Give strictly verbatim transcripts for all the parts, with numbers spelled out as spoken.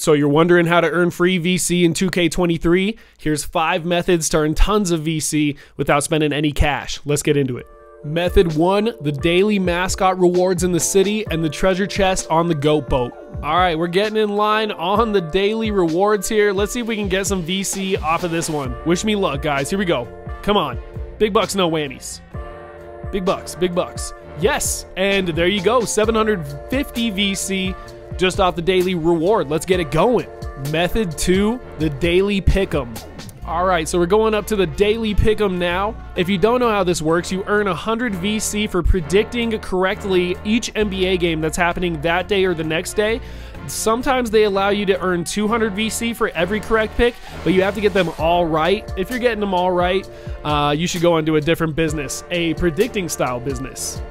So you're wondering how to earn free V C in two K twenty-three? Here's five methods to earn tons of V C without spending any cash. Let's get into it. Method one, the daily mascot rewards in the city and the treasure chest on the goat boat. All right, we're getting in line on the daily rewards here. Let's see if we can get some V C off of this one. Wish me luck, guys. Here we go. Come on. Big bucks, no whammies. Big bucks, big bucks. Yes, and there you go. seven hundred fifty V C. Just off the daily reward. Let's get it going. Method two, the daily pick'em. All right, so we're going up to the daily pick'em now. If you don't know how this works, you earn one hundred V C for predicting correctly each N B A game that's happening that day or the next day. Sometimes they allow you to earn two hundred V C for every correct pick, but you have to get them all right. If you're getting them all right, uh, you should go into a different business, a predicting style business.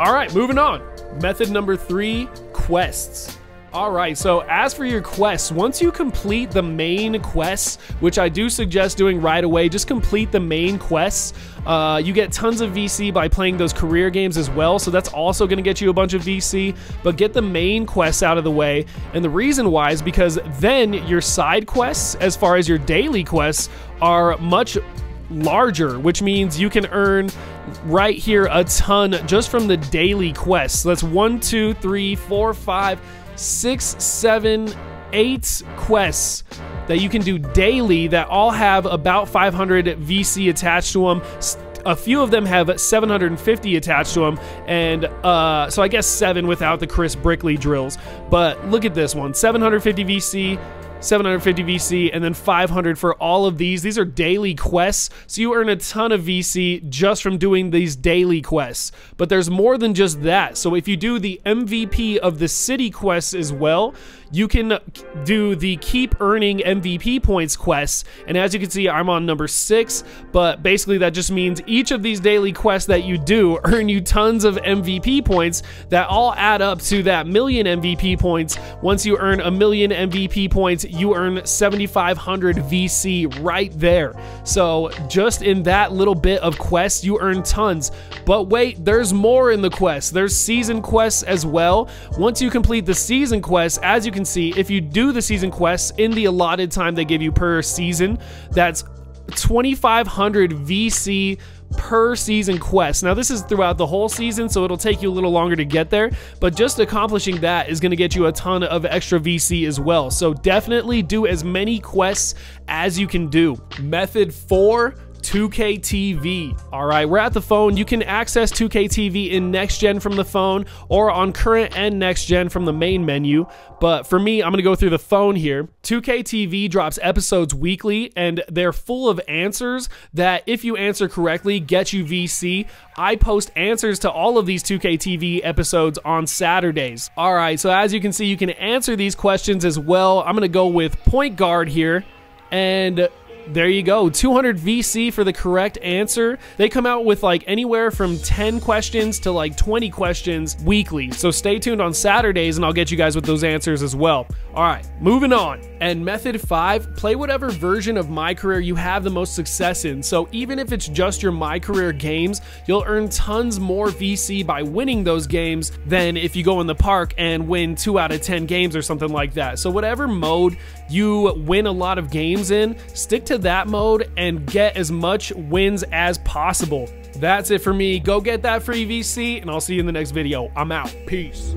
All right, moving on. Method number three, quests. All right, so as for your quests, once you complete the main quests, which I do suggest doing right away, just complete the main quests. Uh, you get tons of V C by playing those career games as well, so that's also gonna get you a bunch of V C, but get the main quests out of the way. And the reason why is because then your side quests, as far as your daily quests, are much larger, which means you can earn right here a ton just from the daily quests. So that's one, two, three, four, five, six, seven, eight quests that you can do daily that all have about five hundred V C attached to them. A few of them have seven hundred fifty attached to them, and uh, so I guess seven without the Chris Brickley drills. But look at this one, seven hundred fifty V C, seven hundred fifty V C, and then five hundred for all of these. These are daily quests, so you earn a ton of V C just from doing these daily quests. But there's more than just that. So if you do the M V P of the city quests as well, you can do the keep earning M V P points quests. And as you can see, I'm on number six, but basically that just means each of these daily quests that you do earn you tons of M V P points that all add up to that million M V P points. Once you earn a million M V P points, you earn seventy-five hundred V C right there. So just in that little bit of quests, you earn tons. But wait, there's more in the quests. There's season quests as well. Once you complete the season quests, as you can see, if you do the season quests in the allotted time they give you per season, that's twenty-five hundred V C per season quest. Now this is throughout the whole season, so it'll take you a little longer to get there, but just accomplishing that is going to get you a ton of extra V C as well. So definitely do as many quests as you can do. Method four, two K T V. All right, we're at the phone. You can access two K T V in next gen from the phone or on current and next gen from the main menu. But for me, I'm gonna go through the phone here. two K T V drops episodes weekly and they're full of answers that if you answer correctly, get you V C. I post answers to all of these two K T V episodes on Saturdays. All right, so as you can see, you can answer these questions as well. I'm gonna go with point guard here, and there you go, two hundred V C for the correct answer. They come out with like anywhere from ten questions to like twenty questions weekly. So stay tuned on Saturdays and I'll get you guys with those answers as well. All right, moving on. And method five, play whatever version of My Career you have the most success in. So even if it's just your My Career games, you'll earn tons more V C by winning those games than if you go in the park and win two out of ten games or something like that. So whatever mode you win a lot of games in, stick to that mode and get as much wins as possible. That's it for me. Go get that free V C and I'll see you in the next video. I'm out. Peace.